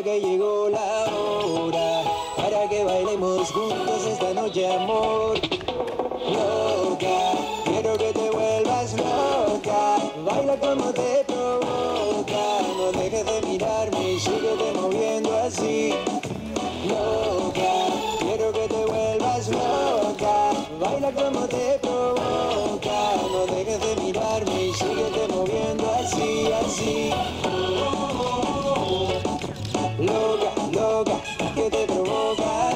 para que llegó la hora, para que bailemos juntos esta noche, amor. Loca, quiero que te vuelvas loca, baila como te provoca, no dejes de mirarme y síguete moviendo así. Loca, quiero que te vuelvas loca, baila como te provoca, no dejes de mirarme y síguete moviendo así, así. Loca, loca, que te provoca.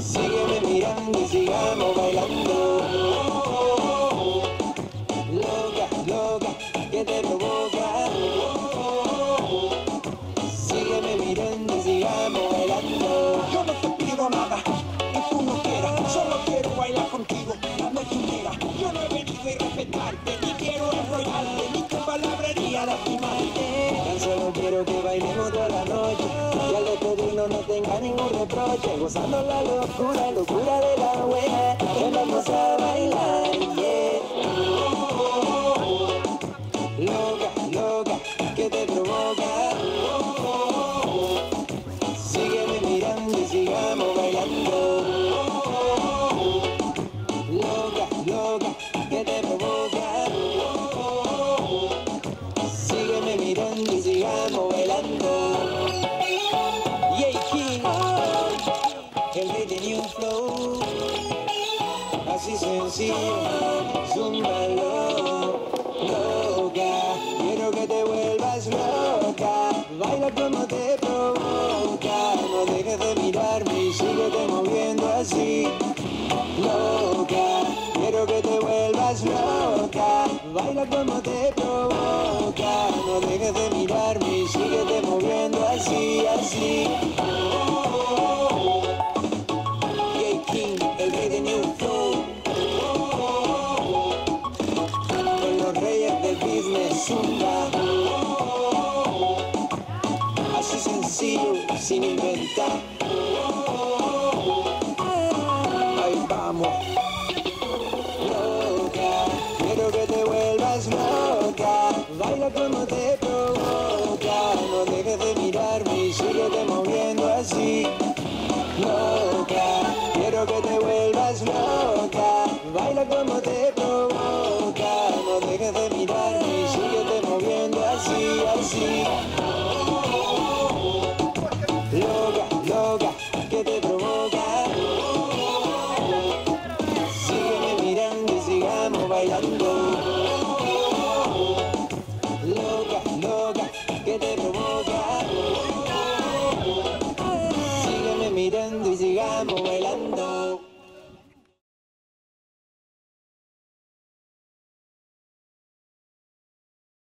Sígueme mirando y sigamos bailando. Loca, loca, que te provoca. Sígueme mirando y sigamos bailando. Yo no te pido nada que tú no quieras, solo quiero bailar contigo, dame tu vida. Yo no he venido a irrespetarte, ni quiero enrollarte, ni tu palabrería lastimarte. Solo quiero que bailemos toda la noche y al despedirnos no tenga ningún reproche, gozando la locura, locura de la buena, que vamos a bailar, yeah. Loca, loca, que te provoca. Sígueme mirando y sigamos bailando. Loca, loca, que te provoca. Sígueme mirando y sigamos bailando. Yeah, King, el rey de New Flow. Así sencillo, zúmbalo. Loca, quiero que te vuelvas loca, baila como te provoca, no dejes de mirarme y síguete moviendo así. Loca, quiero que te vuelvas loca, baila como te provoca, no dejes de mirarme y síguete moviendo así, así. J. King, el rey de New Flow, con los reyes del business, Zumba. Así sencillo, sin inventar. Ahí vamos. Loca, quiero que te vuelvas loca, baila como te provoca, no dejes de mirarme y síguete moviendo así. Loca, quiero que te vuelvas loca, baila como te provoca, no dejes de mirarme y síguete moviendo así, así. Loca, loca, que te provoca. Sígueme mirando y sigamos bailando. Loca, loca, que te provoca. Sígueme mirando y sigamos bailando.